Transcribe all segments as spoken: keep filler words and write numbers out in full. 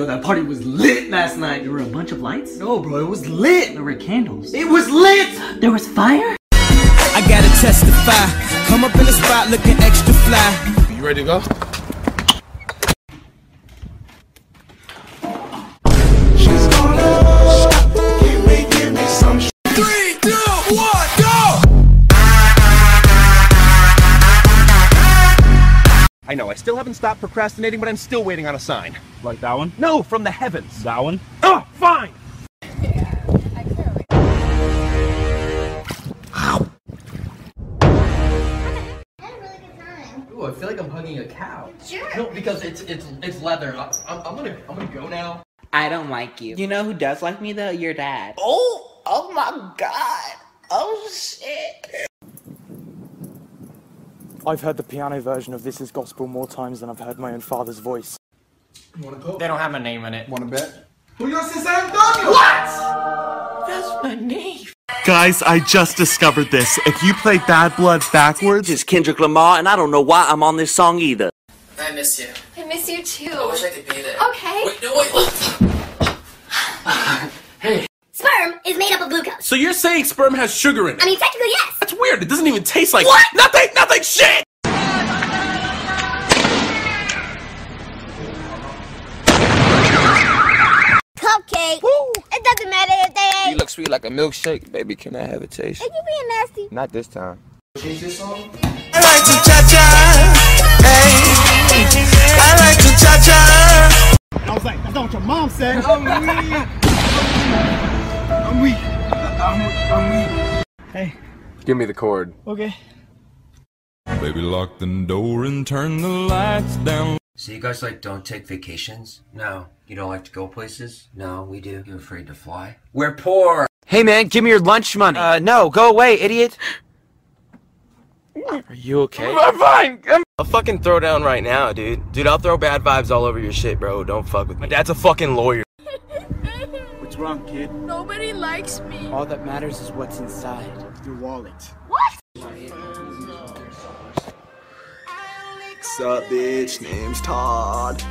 Yo, that party was lit last night. There were a bunch of lights? No, bro, it was lit. There were candles. It was lit! There was fire? I gotta testify. Come up in the spot looking extra fly. You ready to go? She's gonna give me, give me some sh Three, two, one, go! I know, I still haven't stopped procrastinating, but I'm still waiting on a sign. Like that one? No, from the heavens. That one? Oh, fine! Yeah, I clearly... Ow! I had a really good time. Ooh, I feel like I'm hugging a cow. Sure. No, because it's it's it's leather. I, I'm, I'm gonna I'm gonna go now. I don't like you. You know who does like me though? Your dad. Oh! Oh my God! Oh shit! I've heard the piano version of This Is Gospel more times than I've heard my own father's voice. They don't have my name in it. Wanna bet? What? That's my name. Guys, I just discovered this. If you play Bad Blood backwards, it's Kendrick Lamar, and I don't know why I'm on this song either. I miss you. I miss you too. I wish I could be there. Okay. Wait, no, wait. Hey. Sperm is made up of glucose. So you're saying sperm has sugar in it? I mean, technically, yes. That's weird. It doesn't even taste like what? Nothing. Nothing. Shit. Cupcake. Woo. It doesn't matter if they. You look sweet like a milkshake, baby. Can I have a taste? Are you being nasty? Not this time. Change this song. I like to cha cha. Hey, I like to cha cha. And I was like, that's not what your mom said. I'm weak. I'm weak. I'm weak. I'm weak. Hey. Give me the cord. Okay. Baby, lock the door and turn the lights down. So you guys like don't take vacations? No. You don't like to go places? No, we do. You're afraid to fly? We're poor! Hey man, give me your lunch money! Uh, no, go away, idiot! Are you okay? I'm fine! I'm I'll fucking throw down right now, dude. Dude, I'll throw bad vibes all over your shit, bro. Don't fuck with me. My dad's a fucking lawyer. What's wrong, kid? Nobody likes me. All that matters is what's inside. Your wallet. What? What's up, bitch? Name's Todd.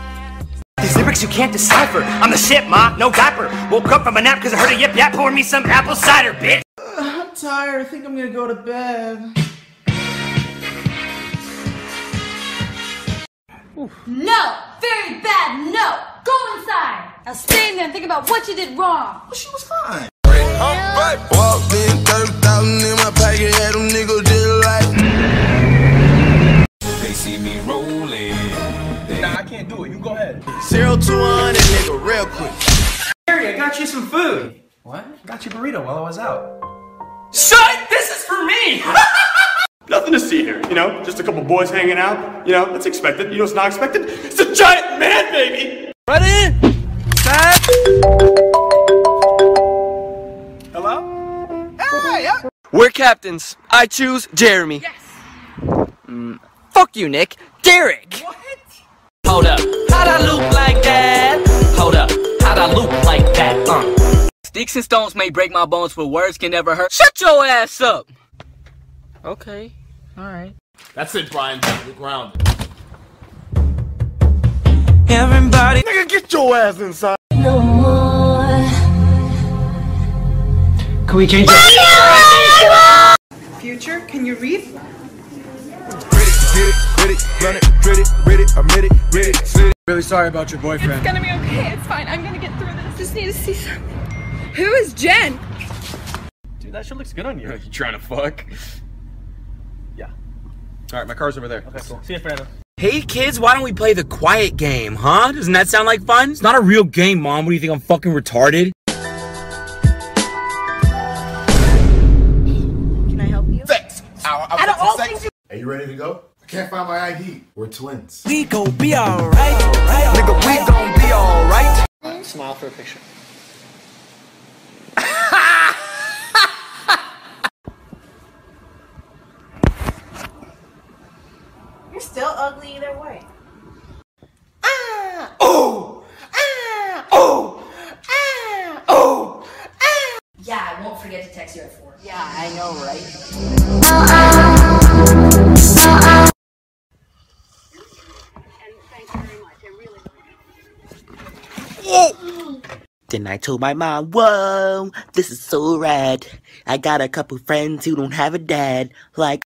These lyrics you can't decipher. I'm the shit, ma, no diaper. Woke up from a nap cause I heard a yip yap. Pour me some apple cider, bitch. Uh, I'm tired. I think I'm gonna go to bed. Oof. No! Very bad, no! Go inside! Now stay in there and think about what you did wrong. Well, she was fine. I'm back. Walked in, thirty thousand in my pocket. Had them niggas just like. They see me rolling. Nah, I can't do it. You go ahead. zero to one and nigga real quick. Harry, I got you some food. What? Got you a burrito while I was out. Shut! This is for me! Nothing to see here, you know? Just a couple boys hanging out. You know, that's expected. You know what's not expected? It's a giant man, baby! Ready? Set! Hello? Hey! Yeah. We're captains. I choose Jeremy. Yes! Mm, fuck you, Nick. Derek! What? Hold up. How'd I loop like that? Hold up. How'd I loop like that? Uh. Sticks and stones may break my bones, but words can never hurt. Shut your ass up! Okay. Alright. That's it, Brian. We're grounded. Everybody. Nigga, get your ass inside. No more. Can we change it? Future, can you read? Really sorry about your boyfriend. It's gonna be okay. It's fine. I'm gonna get through this. Just need to see something. Who is Jen? Dude, that shit looks good on you. You trying to fuck? Yeah. Alright, my car's over there. Okay, cool. See you, Fernando. Hey kids, why don't we play the quiet game, huh? Doesn't that sound like fun? It's not a real game, Mom. What do you think, I'm fucking retarded? Can I help you? Sex! Out, out, out of all things you- Are you ready to go? I can't find my I D. We're twins. We gon' be alright, right, nigga, right. We gon' be alright. Right, smile for a picture. You're still ugly either way. Ah! Oh! Ah! Oh! Ah! Oh! Ah! Yeah, I won't forget to text you at four. Yeah, I know, right? And thank you very much. I really. Whoa. Then I told my mom, whoa, this is so rad. I got a couple friends who don't have a dad, like